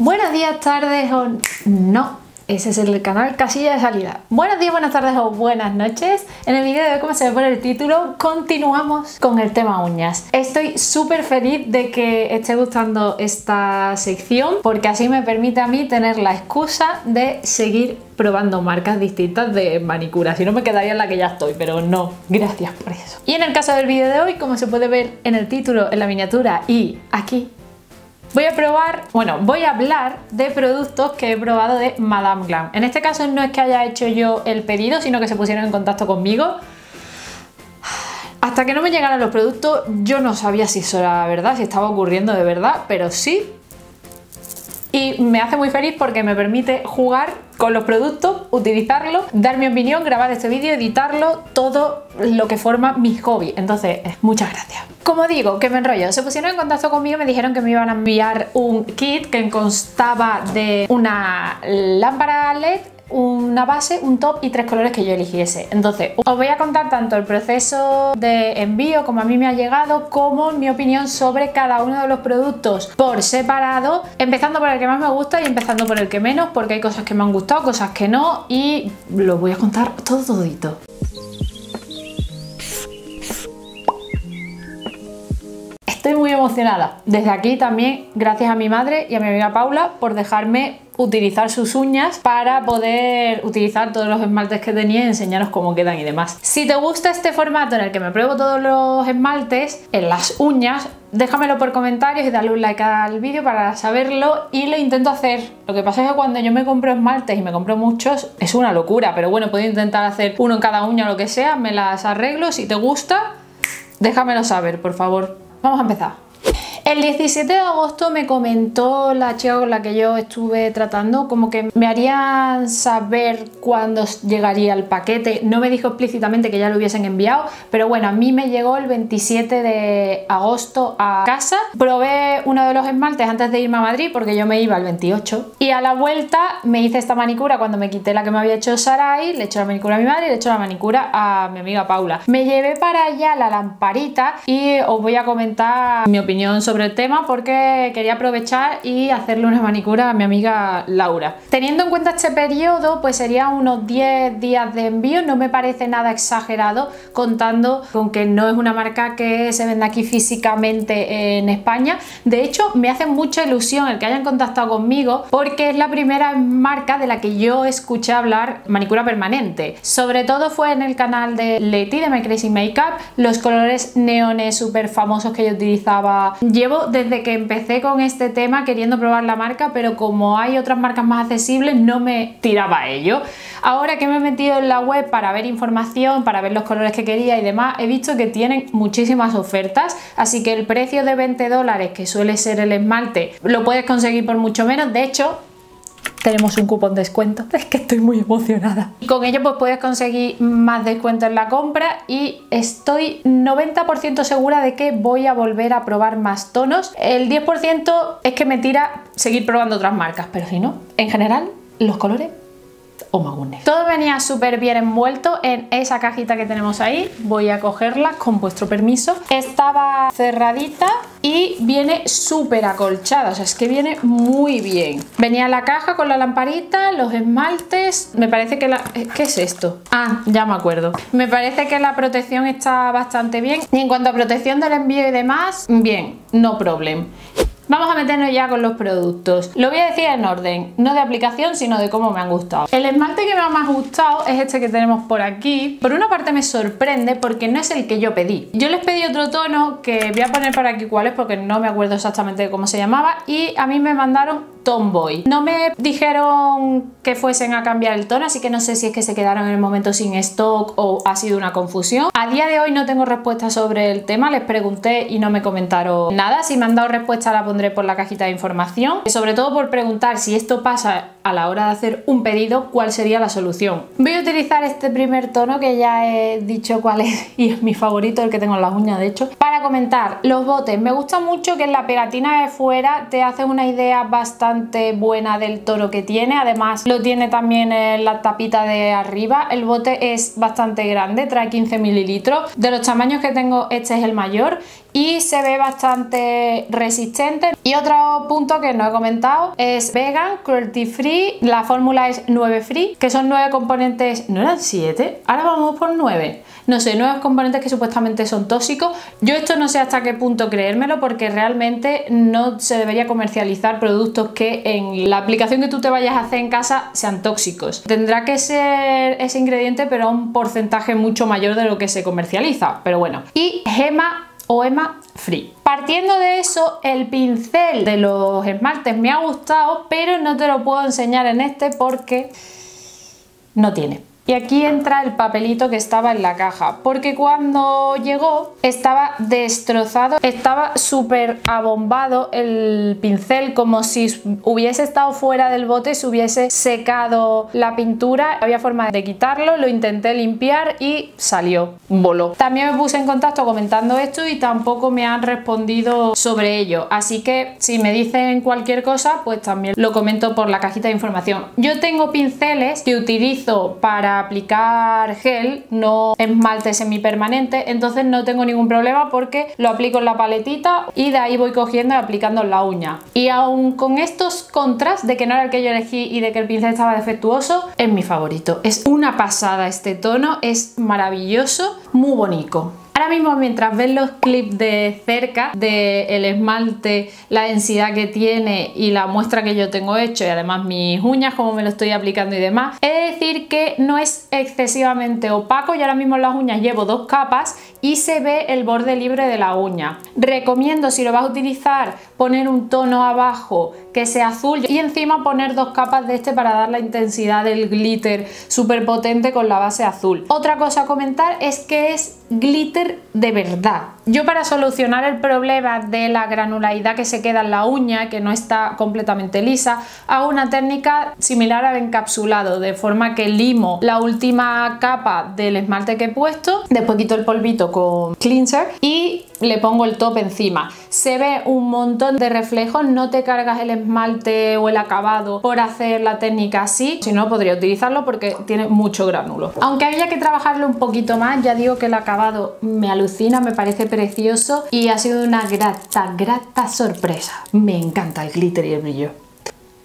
Buenos días, tardes o... no, ese es el canal Casilla de Salida. Buenos días, buenas tardes o buenas noches. En el vídeo de hoy, como se ve por el título, continuamos con el tema uñas. Estoy súper feliz de que esté gustando esta sección porque así me permite a mí tener la excusa de seguir probando marcas distintas de manicura, si no me quedaría en la que ya estoy, pero no, gracias por eso. Y en el caso del vídeo de hoy, como se puede ver en el título, en la miniatura y aquí, voy a hablar de productos que he probado de Madame Glam. En este caso no es que haya hecho yo el pedido, sino que se pusieron en contacto conmigo. Hasta que no me llegaran los productos, yo no sabía si eso era verdad, si estaba ocurriendo de verdad, pero sí. Y me hace muy feliz porque me permite jugar con los productos, utilizarlos, dar mi opinión, grabar este vídeo, editarlo, todo lo que forma mi hobby. Entonces, muchas gracias. Como digo, que me enrollo, se pusieron en contacto conmigo y me dijeron que me iban a enviar un kit que constaba de una lámpara LED, una base, un top y tres colores que yo eligiese. Entonces, os voy a contar tanto el proceso de envío como a mí me ha llegado, como mi opinión sobre cada uno de los productos por separado, empezando por el que más me gusta y empezando por el que menos, porque hay cosas que me han gustado, cosas que no, y lo voy a contar todo todito. Estoy muy emocionada. Desde aquí también gracias a mi madre y a mi amiga Paula por dejarme utilizar sus uñas para poder utilizar todos los esmaltes que tenía y enseñaros cómo quedan y demás. Si te gusta este formato en el que me pruebo todos los esmaltes en las uñas, déjamelo por comentarios y dale un like al vídeo para saberlo, y lo intento hacer. Lo que pasa es que cuando yo me compro esmaltes y me compro muchos, es una locura, pero bueno, puedo intentar hacer uno en cada uña o lo que sea, me las arreglo. Si te gusta, déjamelo saber, por favor. Vamos a empezar. El 17 de agosto me comentó la chica con la que yo estuve tratando como que me harían saber cuándo llegaría el paquete. No me dijo explícitamente que ya lo hubiesen enviado, pero bueno, a mí me llegó el 27 de agosto a casa. Probé uno de los esmaltes antes de irme a Madrid porque yo me iba el 28. Y a la vuelta me hice esta manicura cuando me quité la que me había hecho Sarai, le eché la manicura a mi madre y le eché la manicura a mi amiga Paula. Me llevé para allá la lamparita y os voy a comentar mi opinión sobre el tema porque quería aprovechar y hacerle una manicura a mi amiga Laura. Teniendo en cuenta este periodo, pues sería unos 10 días de envío, no me parece nada exagerado contando con que no es una marca que se venda aquí físicamente en España. De hecho, me hace mucha ilusión el que hayan contactado conmigo porque es la primera marca de la que yo escuché hablar manicura permanente. Sobre todo fue en el canal de Leti de My Crazy Makeup, los colores neones súper famosos que yo utilizaba. Llevo desde que empecé con este tema queriendo probar la marca, pero como hay otras marcas más accesibles no me tiraba a ello. Ahora que me he metido en la web para ver información, para ver los colores que quería y demás, he visto que tienen muchísimas ofertas, así que el precio de 20 dólares que suele ser el esmalte lo puedes conseguir por mucho menos. De hecho, tenemos un cupón de descuento, es que estoy muy emocionada. Y con ello pues puedes conseguir más descuento en la compra, y estoy 90% segura de que voy a volver a probar más tonos. El 10% es que me tira seguir probando otras marcas, pero si no, en general, los colores, oh my goodness. Todo venía súper bien envuelto en esa cajita que tenemos ahí. Voy a cogerla con vuestro permiso. Estaba cerradita y viene súper acolchada, o sea, es que viene muy bien. Venía la caja con la lamparita, los esmaltes. Me parece que la... ¿qué es esto? Ah, ya me acuerdo. Me parece que la protección está bastante bien. Y en cuanto a protección del envío y demás, bien, no problem. Vamos a meternos ya con los productos. Lo voy a decir en orden, no de aplicación, sino de cómo me han gustado. El esmalte que me ha más gustado es este que tenemos por aquí. Por una parte me sorprende porque no es el que yo pedí. Yo les pedí otro tono que voy a poner por aquí cuál es porque no me acuerdo exactamente de cómo se llamaba, y a mí me mandaron Tomboy. No me dijeron que fuesen a cambiar el tono, así que no sé si es que se quedaron en el momento sin stock o ha sido una confusión. A día de hoy no tengo respuesta sobre el tema, les pregunté y no me comentaron nada. Si me han dado respuesta la pondré por la cajita de información. Sobre todo por preguntar si esto pasa a la hora de hacer un pedido, cuál sería la solución. Voy a utilizar este primer tono que ya he dicho cuál es y es mi favorito, el que tengo en las uñas de hecho. Para comentar, los botes, me gusta mucho que en la pegatina de fuera te hace una idea bastante buena del tono que tiene. Además lo tiene también en la tapita de arriba. El bote es bastante grande, trae 15 mililitros. De los tamaños que tengo, este es el mayor y se ve bastante resistente. Y otro punto que no he comentado es vegan, cruelty free, la fórmula es 9 free, que son 9 componentes, ¿no eran 7? Ahora vamos por 9. No sé, 9 componentes que supuestamente son tóxicos. Yo esto no sé hasta qué punto creérmelo, porque realmente no se debería comercializar productos que en la aplicación que tú te vayas a hacer en casa sean tóxicos. Tendrá que ser ese ingrediente, pero a un porcentaje mucho mayor de lo que se comercializa, pero bueno. Y gema o EMA free. Partiendo de eso, el pincel de los esmaltes me ha gustado, pero no te lo puedo enseñar en este porque no tiene. Y aquí entra el papelito que estaba en la caja, porque cuando llegó estaba destrozado, estaba súper abombado el pincel, como si hubiese estado fuera del bote, se hubiese secado la pintura. Había forma de quitarlo, lo intenté limpiar y salió, voló. También me puse en contacto comentando esto y tampoco me han respondido sobre ello, así que si me dicen cualquier cosa, pues también lo comento por la cajita de información. Yo tengo pinceles que utilizo para aplicar gel, no esmalte semipermanente, entonces no tengo ningún problema porque lo aplico en la paletita y de ahí voy cogiendo y aplicando en la uña. Y aún con estos contras de que no era el que yo elegí y de que el pincel estaba defectuoso, es mi favorito. Es una pasada este tono, es maravilloso, muy bonito. Ahora mismo, mientras ves los clips de cerca del esmalte, la densidad que tiene y la muestra que yo tengo hecho, y además mis uñas, cómo me lo estoy aplicando y demás, he de decir que no es excesivamente opaco. Y ahora mismo en las uñas llevo 2 capas y se ve el borde libre de la uña. Recomiendo, si lo vas a utilizar, poner un tono abajo que sea azul y encima poner 2 capas de este para dar la intensidad del glitter súper potente con la base azul. Otra cosa a comentar es que es glitter de verdad. Yo, para solucionar el problema de la granularidad que se queda en la uña, que no está completamente lisa, hago una técnica similar al encapsulado, de forma que limo la última capa del esmalte que he puesto, después quito el polvito con cleanser y le pongo el top encima. Se ve un montón de reflejos, no te cargas el esmalte o el acabado por hacer la técnica así, si no podría utilizarlo porque tiene mucho gránulo. Aunque había que trabajarlo un poquito más, ya digo que el acabado me alucina, me parece precioso y ha sido una grata sorpresa. Me encanta el glitter y el brillo.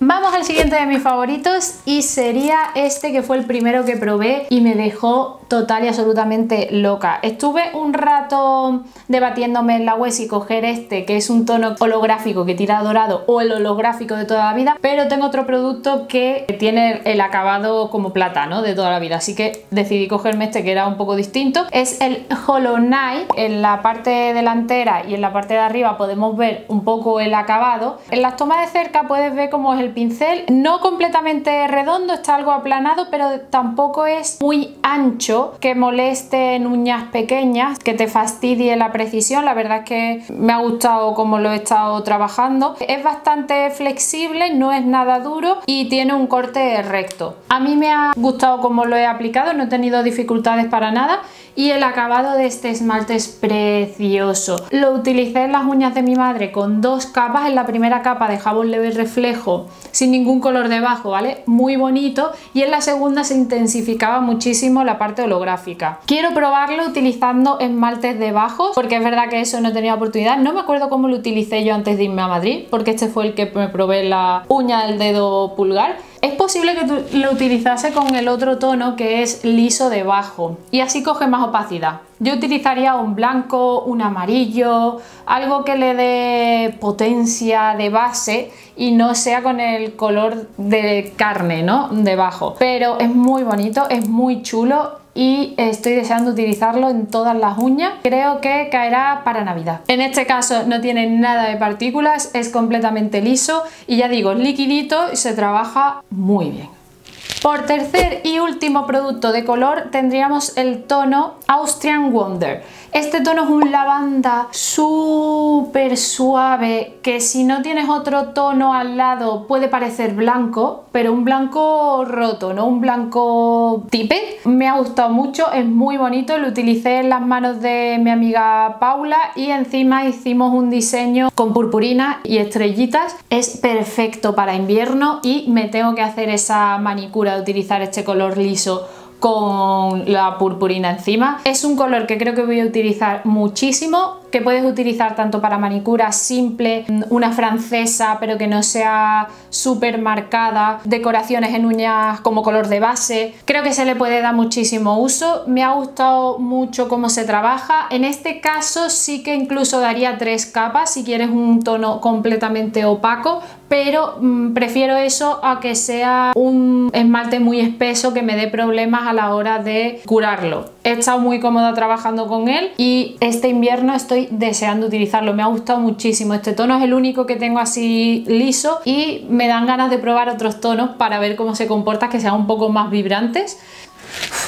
Vamos al siguiente de mis favoritos y sería este, que fue el primero que probé y me dejó total y absolutamente loca. Estuve un rato debatiéndome en la web si coger este, que es un tono holográfico que tira dorado, o el holográfico de toda la vida, pero tengo otro producto que tiene el acabado como plata, ¿no?, de toda la vida, así que decidí cogerme este, que era un poco distinto. Es el Holo Night. En la parte delantera y en la parte de arriba podemos ver un poco el acabado. En las tomas de cerca puedes ver cómo es el pincel, no completamente redondo, está algo aplanado, pero tampoco es muy ancho que moleste en uñas pequeñas, que te fastidie la precisión. La verdad es que me ha gustado como lo he estado trabajando. Es bastante flexible, no es nada duro y tiene un corte recto. A mí me ha gustado como lo he aplicado, no he tenido dificultades para nada y el acabado de este esmalte es precioso. Lo utilicé en las uñas de mi madre con 2 capas. En la primera capa dejaba un leve reflejo sin ningún color debajo, ¿vale? Muy bonito. Y en la segunda se intensificaba muchísimo la parte holográfica. Quiero probarlo utilizando esmaltes de bajos, porque es verdad que eso no he tenido oportunidad. No me acuerdo cómo lo utilicé yo antes de irme a Madrid, porque este fue el que me probé la uña del dedo pulgar. Es posible que lo utilizase con el otro tono, que es liso debajo, y así coge más opacidad. Yo utilizaría un blanco, un amarillo, algo que le dé potencia de base y no sea con el color de carne, ¿no?, debajo. Pero es muy bonito, es muy chulo y estoy deseando utilizarlo en todas las uñas. Creo que caerá para Navidad. En este caso no tiene nada de partículas, es completamente liso y, ya digo, es liquidito y se trabaja muy bien. Por tercer y último producto de color tendríamos el tono Austrian Wonder. Este tono es un lavanda súper suave, que si no tienes otro tono al lado puede parecer blanco, pero un blanco roto, no un blanco tipe. Me ha gustado mucho, es muy bonito, lo utilicé en las manos de mi amiga Paula y encima hicimos un diseño con purpurina y estrellitas. Es perfecto para invierno y me tengo que hacer esa manicura de utilizar este color liso con la purpurina encima. Es un color que creo que voy a utilizar muchísimo que puedes utilizar tanto para manicura simple, una francesa pero que no sea súper marcada, decoraciones en uñas como color de base. Creo que se le puede dar muchísimo uso. Me ha gustado mucho cómo se trabaja. En este caso sí que incluso daría 3 capas si quieres un tono completamente opaco, pero prefiero eso a que sea un esmalte muy espeso que me dé problemas a la hora de curarlo. He estado muy cómoda trabajando con él y este invierno estoy deseando utilizarlo. Me ha gustado muchísimo. Este tono es el único que tengo así liso y me dan ganas de probar otros tonos para ver cómo se comporta, que sean un poco más vibrantes.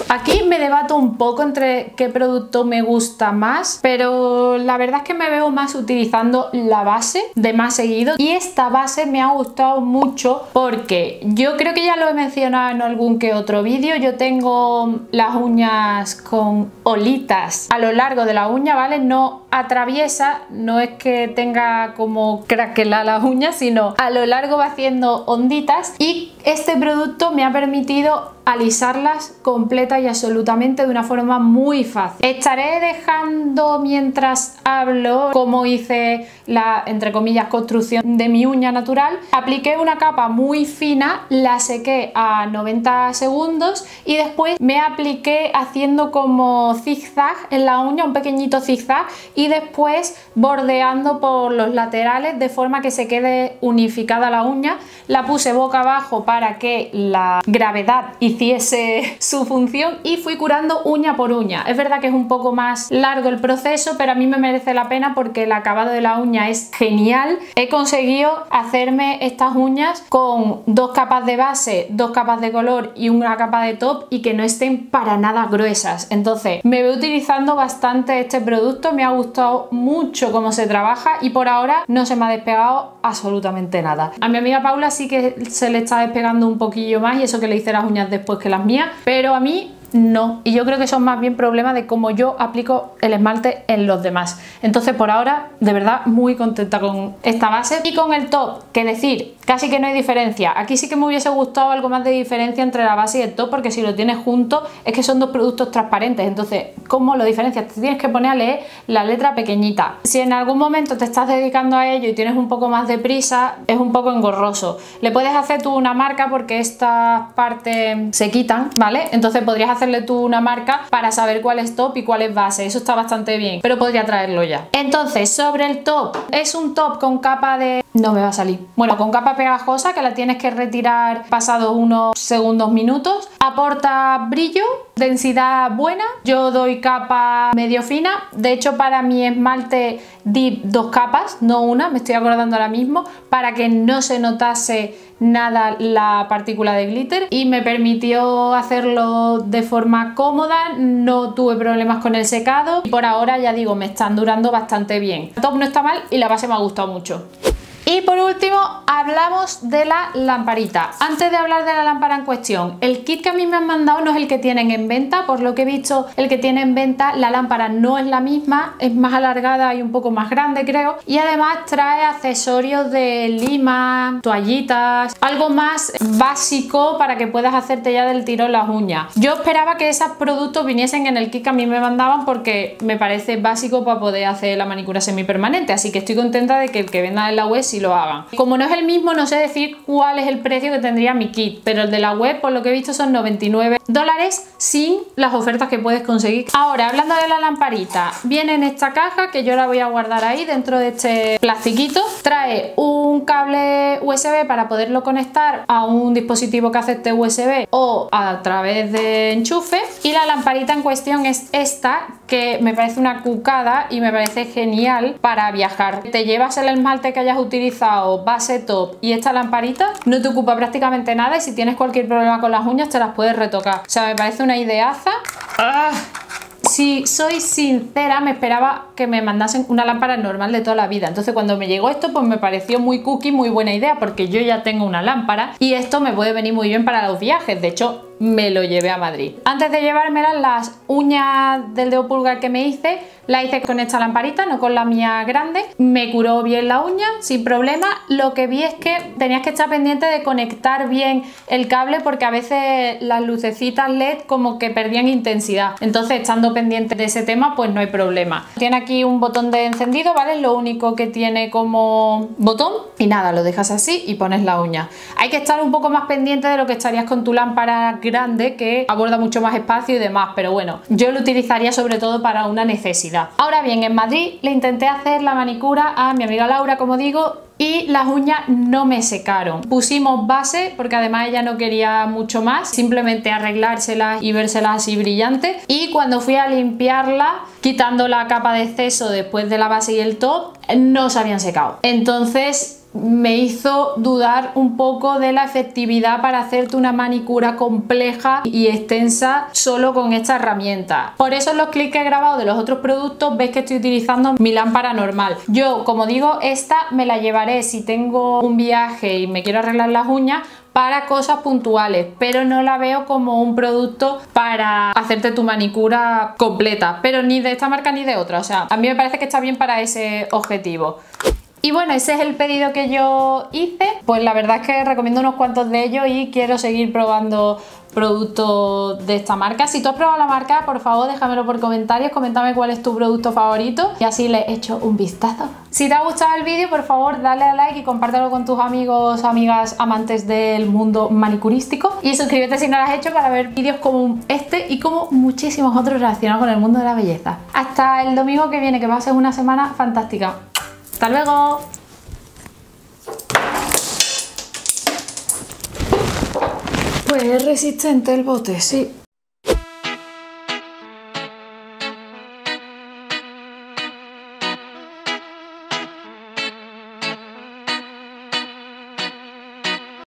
Aquí me debato un poco entre qué producto me gusta más, pero la verdad es que me veo más utilizando la base de más seguido, y esta base me ha gustado mucho porque yo creo que ya lo he mencionado en algún que otro vídeo. Yo tengo las uñas con olitas a lo largo de la uña, ¿vale? No atraviesa, no es que tenga como craquelada las uñas, sino a lo largo va haciendo onditas, y este producto me ha permitido alisarlas completa y absolutamente de una forma muy fácil. Estaré dejando mientras hablo cómo hice la, entre comillas, construcción de mi uña natural. Apliqué una capa muy fina, la sequé a 90 segundos y después me apliqué haciendo como zigzag en la uña, un pequeñito zigzag, y después bordeando por los laterales de forma que se quede unificada la uña. La puse boca abajo para que la gravedad hiciese su función y fui curando uña por uña. Es verdad que es un poco más largo el proceso, pero a mí me merece la pena porque el acabado de la uña es genial. He conseguido hacerme estas uñas con 2 capas de base, 2 capas de color y 1 capa de top, y que no estén para nada gruesas. Entonces me veo utilizando bastante este producto. Me ha gustado mucho cómo se trabaja y por ahora no se me ha despegado absolutamente nada. A mi amiga Paula sí que se le está despegando un poquillo más, y eso que le hice las uñas después que las mías, pero a mí no, y yo creo que son más bien problemas de cómo yo aplico el esmalte en los demás. Entonces por ahora de verdad muy contenta con esta base y con el top, que decir, casi que no hay diferencia. Aquí sí que me hubiese gustado algo más de diferencia entre la base y el top, porque si lo tienes junto es que son 2 productos transparentes, entonces ¿cómo lo diferencias? Te tienes que poner a leer la letra pequeñita. Si en algún momento te estás dedicando a ello y tienes un poco más de prisa, es un poco engorroso. Le puedes hacer tú una marca porque estas partes se quitan, ¿vale? Entonces podrías hacer tú una marca para saber cuál es top y cuál es base. Eso está bastante bien, pero podría traerlo ya. Entonces, sobre el top, es un top con capa de... no me va a salir. Bueno, con capa pegajosa que la tienes que retirar pasados unos segundos, minutos. Aporta brillo, densidad buena. Yo doy capa medio fina. De hecho, para mi esmalte di 2 capas, no una, me estoy acordando ahora mismo, para que no se notase nada la partícula de glitter, y me permitió hacerlo de forma cómoda, no tuve problemas con el secado y por ahora, ya digo, me están durando bastante bien. El top no está mal y la base me ha gustado mucho. Y por último hablamos de la lamparita. Antes de hablar de la lámpara en cuestión, el kit que a mí me han mandado no es el que tienen en venta. Por lo que he visto, el que tienen en venta, la lámpara no es la misma, es más alargada y un poco más grande, creo, y además trae accesorios de lima, toallitas, algo más básico para que puedas hacerte ya del tirón las uñas. Yo esperaba que esos productos viniesen en el kit que a mí me mandaban porque me parece básico para poder hacer la manicura semipermanente, así que estoy contenta de que el que venda en la web si lo hagan. Como no es el mismo, no sé decir cuál es el precio que tendría mi kit, pero el de la web por lo que he visto son $99 sin las ofertas que puedes conseguir. Ahora, hablando de la lamparita, viene en esta caja que yo la voy a guardar ahí dentro de este plastiquito. Trae un cable USB para poderlo conectar a un dispositivo que acepte USB o a través de enchufe, y la lamparita en cuestión es esta, que me parece una cucada y me parece genial para viajar. Te llevas el esmalte que hayas utilizado, base, top y esta lamparita, no te ocupa prácticamente nada, y si tienes cualquier problema con las uñas te las puedes retocar. O sea, me parece una ideaza. ¡Ah! Si soy sincera, me esperaba que me mandasen una lámpara normal de toda la vida, entonces cuando me llegó esto pues me pareció muy cookie, muy buena idea, porque yo ya tengo una lámpara y esto me puede venir muy bien para los viajes. De hecho, me lo llevé a Madrid. Antes de llevármelas, las uñas del dedo pulgar que me hice, las hice con esta lamparita, no con la mía grande. Me curó bien la uña, sin problema. Lo que vi es que tenías que estar pendiente de conectar bien el cable, porque a veces las lucecitas LED como que perdían intensidad. Entonces, estando pendiente de ese tema, pues no hay problema. Tiene aquí un botón de encendido, ¿vale? Lo único que tiene como botón. Y nada, lo dejas así y pones la uña. Hay que estar un poco más pendiente de lo que estarías con tu lámpara grande, que aborda mucho más espacio y demás, pero bueno, yo lo utilizaría sobre todo para una necesidad. Ahora bien, en Madrid le intenté hacer la manicura a mi amiga Laura, como digo, y las uñas no me secaron. Pusimos base porque además ella no quería mucho más, simplemente arreglárselas y vérselas así brillantes. Y cuando fui a limpiarla, quitando la capa de exceso después de la base y el top, no se habían secado. Entonces me hizo dudar un poco de la efectividad para hacerte una manicura compleja y extensa solo con esta herramienta. Por eso en los clips que he grabado de los otros productos ves que estoy utilizando mi lámpara normal. Yo, como digo, esta me la llevaré si tengo un viaje y me quiero arreglar las uñas, para cosas puntuales, pero no la veo como un producto para hacerte tu manicura completa, pero ni de esta marca ni de otra. O sea, a mí me parece que está bien para ese objetivo. Y bueno, ese es el pedido que yo hice. Pues la verdad es que recomiendo unos cuantos de ellos y quiero seguir probando productos de esta marca. Si tú has probado la marca, por favor déjamelo por comentarios, coméntame cuál es tu producto favorito y así le echo un vistazo. Si te ha gustado el vídeo, por favor dale a like y compártelo con tus amigos, amigas, amantes del mundo manicurístico, y suscríbete si no lo has hecho para ver vídeos como este y como muchísimos otros relacionados con el mundo de la belleza. Hasta el domingo que viene, que va a ser una semana fantástica. ¡Hasta luego! Pues es resistente el bote, sí.